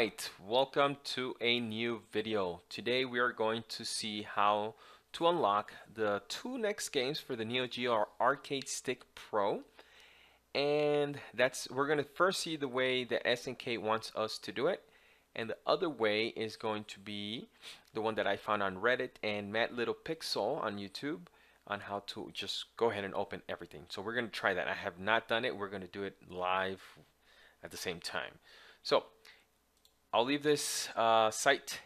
Alright, welcome to a new video. Today we are going to see how to unlock the two next games for the Neo Geo Arcade Stick Pro. And we're going to first see the way that SNK wants us to do it. And the other way is going to be the one that I found on Reddit and Matt Little Pixel on YouTube on how to just go ahead and open everything. So we're going to try that. I have not done it. We're going to do it live at the same time. So I'll leave this site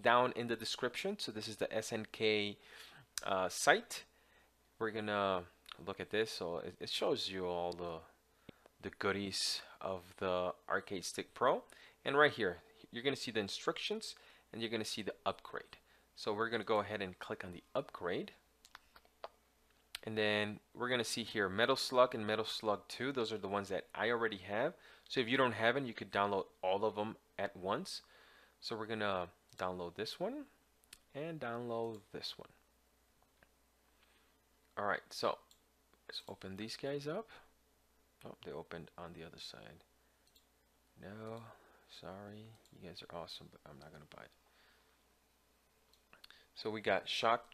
down in the description. So this is the SNK site. We're going to look at this. So it shows you all the goodies of the Arcade Stick Pro. And right here, you're going to see the instructions and you're going to see the upgrade. So we're going to go ahead and click on the upgrade. And then we're going to see here Metal Slug and Metal Slug 2. Those are the ones that I already have. So if you don't have them, you could download all of them at once. So we're going to download this one and download this one. All right, so let's open these guys up. Oh, they opened on the other side. No, sorry. You guys are awesome, but I'm not going to buy it. So we got Shock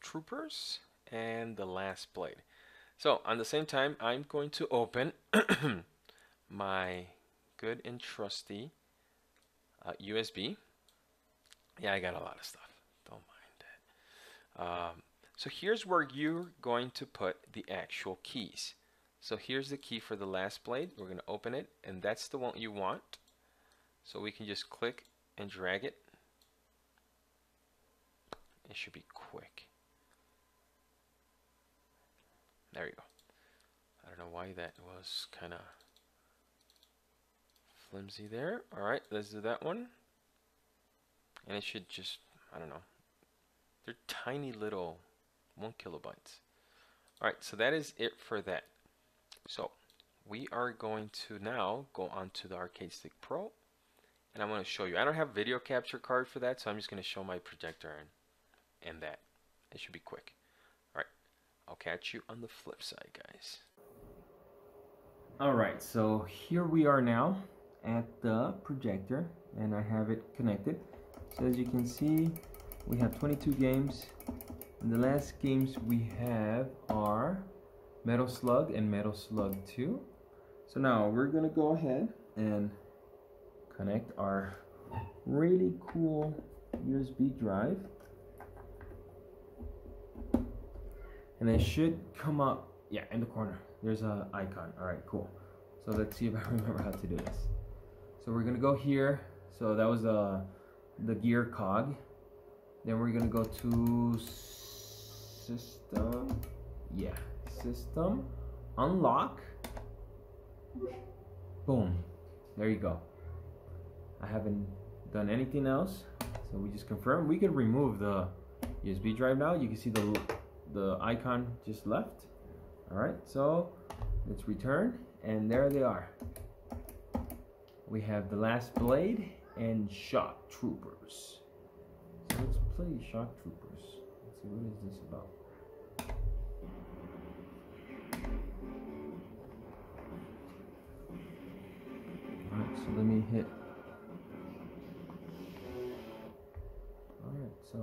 Troopers and The Last Blade. So on the same time, I'm going to open my good and trusty USB. Yeah, I got a lot of stuff, don't mind that. So here's where you're going to put the actual keys. So here's the key for The Last Blade. We're going to open it, and that's the one you want. So we can just click and drag it. It should be quick. There you go. I don't know why that was kind of flimsy there. All right, let's do that one. And it should just, I don't know. They're tiny little 1 kilobytes. All right, so that is it for that. So we are going to now go on to the Arcade Stick Pro. And I'm going to show you. I don't have video capture card for that, so I'm just going to show my projector and that. It should be quick. I'll catch you on the flip side, guys. Alright, so here we are now at the projector, and I have it connected. So as you can see, we have 22 games, and the last games we have are Metal Slug and Metal Slug 2. So now we're going to go ahead and connect our really cool USB drive. And it should come up, yeah, in the corner. There's an icon. All right, cool. So let's see if I remember how to do this. So we're going to go here. So that was the gear cog. Then we're going to go to system. Yeah, system. Unlock. Boom. There you go. I haven't done anything else. So we just confirm. We can remove the USB drive now. You can see the icon just left. All right, so let's return, and there they are. We have The Last Blade and Shock Troopers. So let's play Shock Troopers. Let's see, what is this about? All right, so let me hit. All right, so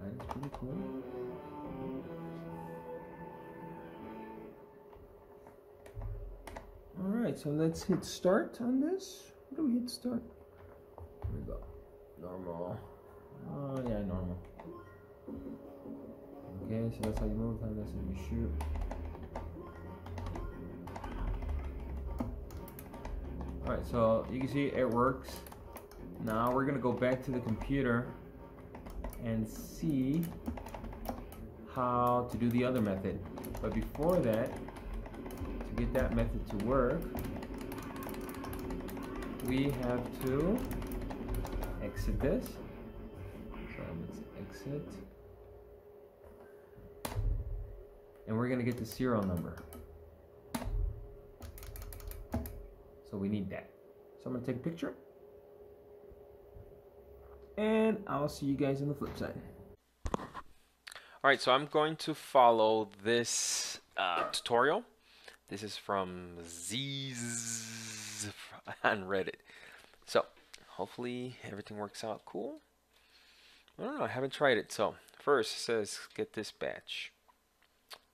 that is pretty cool. Alright, so let's hit start on this. What do we hit start? Here we go. Normal. Oh, yeah, normal. Okay, so that's how you move, that's how you shoot. Alright, so you can see it works. Now we're going to go back to the computer and see how to do the other method. But before that, to get that method to work, we have to exit this. So let's exit. And we're going to get the serial number. So we need that. So I'm going to take a picture. And I'll see you guys on the flip side. All right, so I'm going to follow this tutorial. This is from Z's on Reddit. So hopefully everything works out cool. I don't know, I haven't tried it. So first it says get this batch.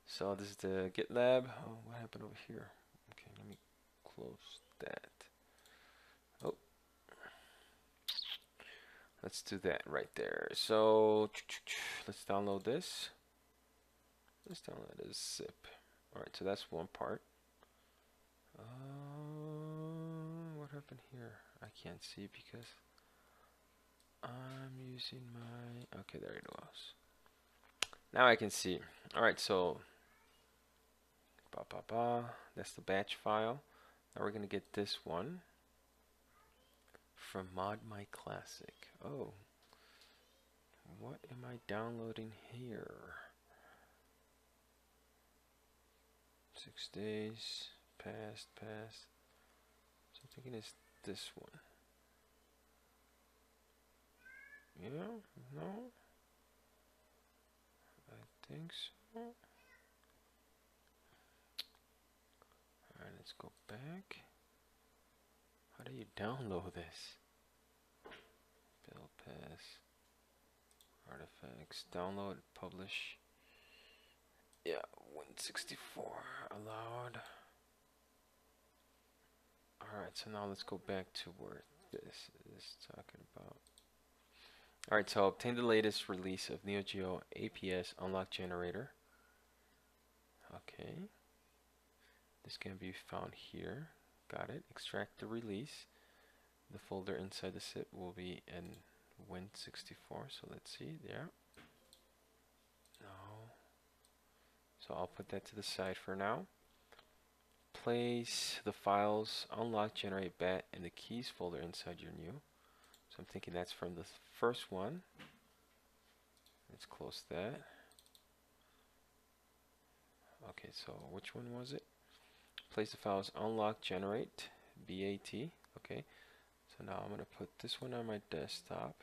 So this is the GitLab. Oh, what happened over here? Okay, let me close that. Oh, let's do that right there. So let's download this. Let's download a zip. All right, so that's one part. What happened here? I can't see because I'm using my... Okay, there it was. Now I can see. All right, so that's the batch file. Now we're gonna get this one from Mod My Classic. Oh, what am I downloading here? 6 days past. So I'm thinking it's this one. Yeah, no, I think so. All right, let's go back. How do you download this? Build pass, artifacts, download, publish. Yeah, 164 allowed. Alright, so now let's go back to where this is talking about. Alright, so obtain the latest release of Neo Geo APS unlock generator. Okay. This can be found here. Got it. Extract the release. The folder inside the zip will be in Win64. So let's see. There. No. So I'll put that to the side for now. Place the files unlock generate bat in the keys folder inside your new. So I'm thinking that's from the first one. Let's close that. Okay, so which one was it? Place the files unlock generate bat. Okay, so now I'm going to put this one on my desktop.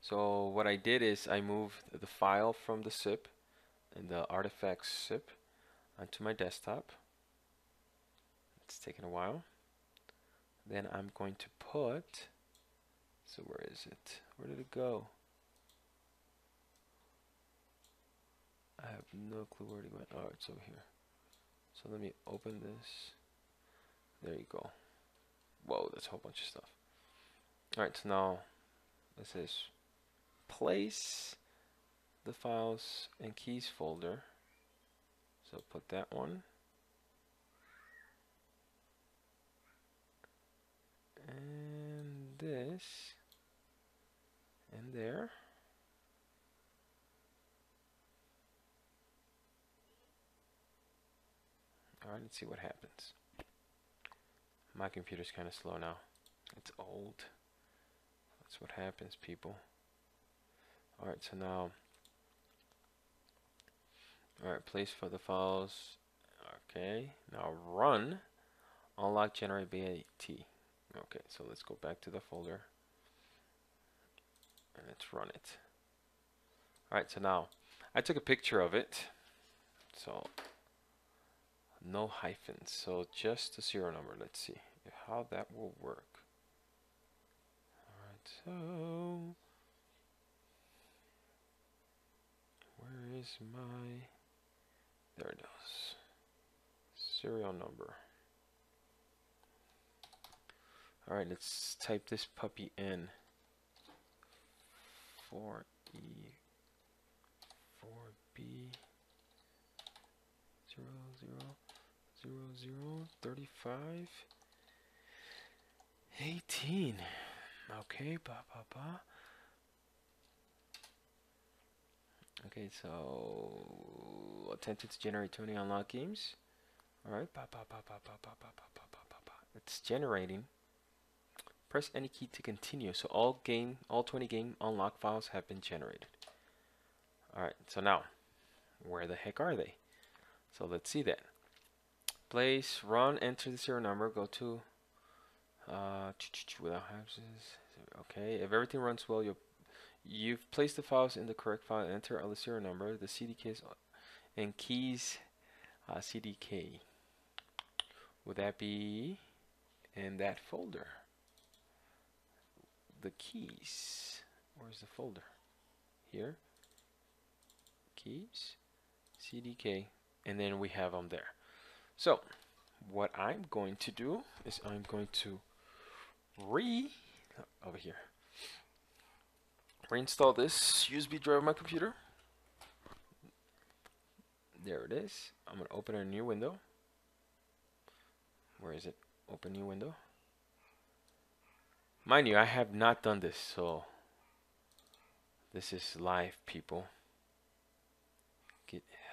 So what I did is I moved the file from the zip and the artifacts zip onto my desktop. It's taken a while. Then I'm going to put, so where is it? Where did it go? I have no clue where it went. Oh, it's over here. So let me open this. There you go. Whoa, that's a whole bunch of stuff. All right, so now this is place the files and keys folder, so put that one, and this, and there, alright, let's see what happens. My computer's kinda slow now, it's old, that's what happens, people. Alright, so now, alright, place for the files. Okay, now run unlock generate BAT. Okay, so let's go back to the folder and let's run it. Alright, so now I took a picture of it, so no hyphens, so just a serial number. Let's see how that will work. Alright, so where is my, there it goes, serial number. All right, let's type this puppy in. 4E4B 00003518. Okay, Okay, so attempted to generate 20 unlock games. Alright, it's generating. Press any key to continue. So all 20 game unlock files have been generated. Alright, so now where the heck are they? So let's see that. Place, run, enter the serial number, go to without hyphens. Okay, if everything runs well, you'll, you've placed the files in the correct file and enter all the serial number. The CD case and keys CDK. Would that be in that folder? The keys. Where's the folder? Here. Keys, CDK, and then we have them there. So what I'm going to do is I'm going to reinstall this USB drive of my computer. There it is. I'm going to open a new window. Where is it? Open new window. Mind you, I have not done this, so this is live, people.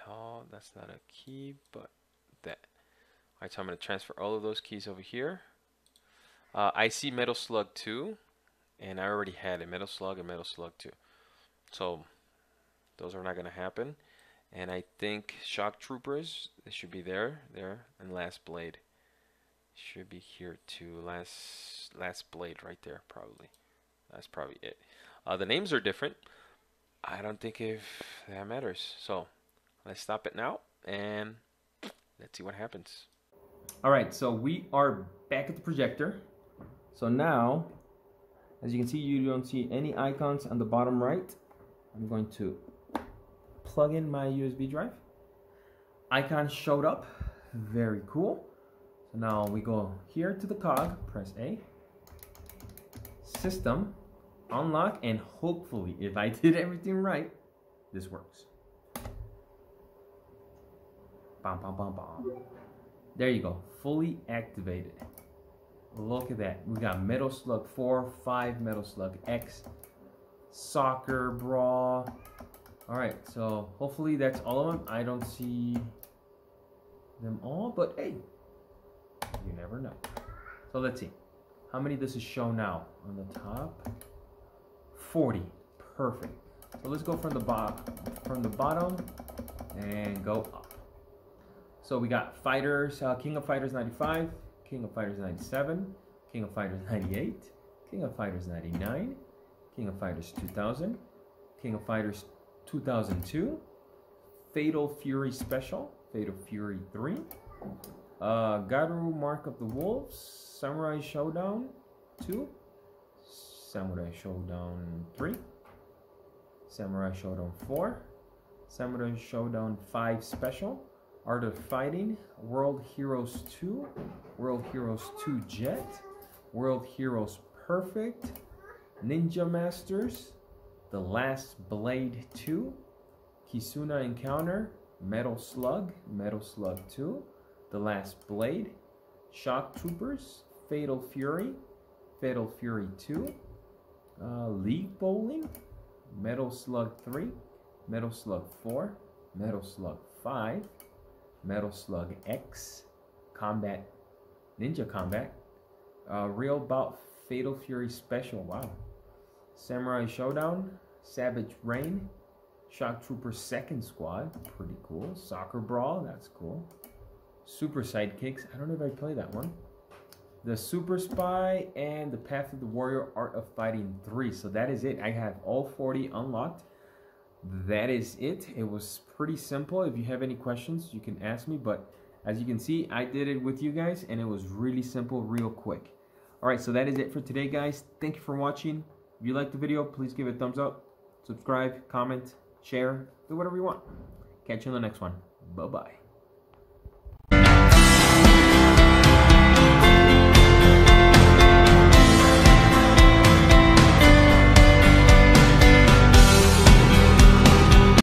Oh, that's not a key, but that. All right, so I'm going to transfer all of those keys over here. I see Metal Slug 2, and I already had it, Metal Slug and Metal Slug 2. So those are not going to happen. And I think Shock Troopers, it should be there, and Last Blade should be here too. Last Blade right there, probably. That's probably it. The names are different. I don't think if that matters. So let's stop it now and let's see what happens. All right, so we are back at the projector. So now, as you can see, you don't see any icons on the bottom right. I'm going to plug in my USB drive. Icon showed up. Very cool. So now we go here to the cog, press A, system, unlock, and hopefully, if I did everything right, this works. Bam, bam, bam, bam. There you go, fully activated. Look at that. We got Metal Slug 4, 5, Metal Slug X, Soccer Brawl. All right, so hopefully that's all of them. I don't see them all, but hey, you never know. So let's see. How many does it show now? On the top, 40. Perfect. So let's go from the bottom and go up. So we got fighters, King of Fighters 95, King of Fighters 97, King of Fighters 98, King of Fighters 99, King of Fighters 2000, King of Fighters 2002, Fatal Fury Special, Fatal Fury 3, Garou Mark of the Wolves, Samurai Shodown 2, Samurai Shodown 3, Samurai Shodown 4, Samurai Shodown 5 Special, Art of Fighting, World Heroes 2, World Heroes 2 Jet, World Heroes Perfect, Ninja Masters, The Last Blade 2, Kisuna Encounter, Metal Slug 2, The Last Blade, Shock Troopers, Fatal Fury 2, League Bowling, Metal Slug 3, Metal Slug 4, Metal Slug 5, Metal Slug X, Combat, Ninja Combat, Real Bout, Fatal Fury Special, wow, Samurai Shodown, Savage Rain, Shock Trooper 2nd Squad, pretty cool, Soccer Brawl, that's cool, Super Sidekicks, I don't know if I play that one, The Super Spy, and The Path of the Warrior, Art of Fighting 3, so that is it. I have all 40 unlocked. That is it. It was pretty simple. If you have any questions, you can ask me, but as you can see, I did it with you guys and it was really simple, real quick. All right, so that is it for today, guys. Thank you for watching. If you liked the video, please give it a thumbs up, subscribe, comment, share, do whatever you want. Catch you in the next one. Bye-bye.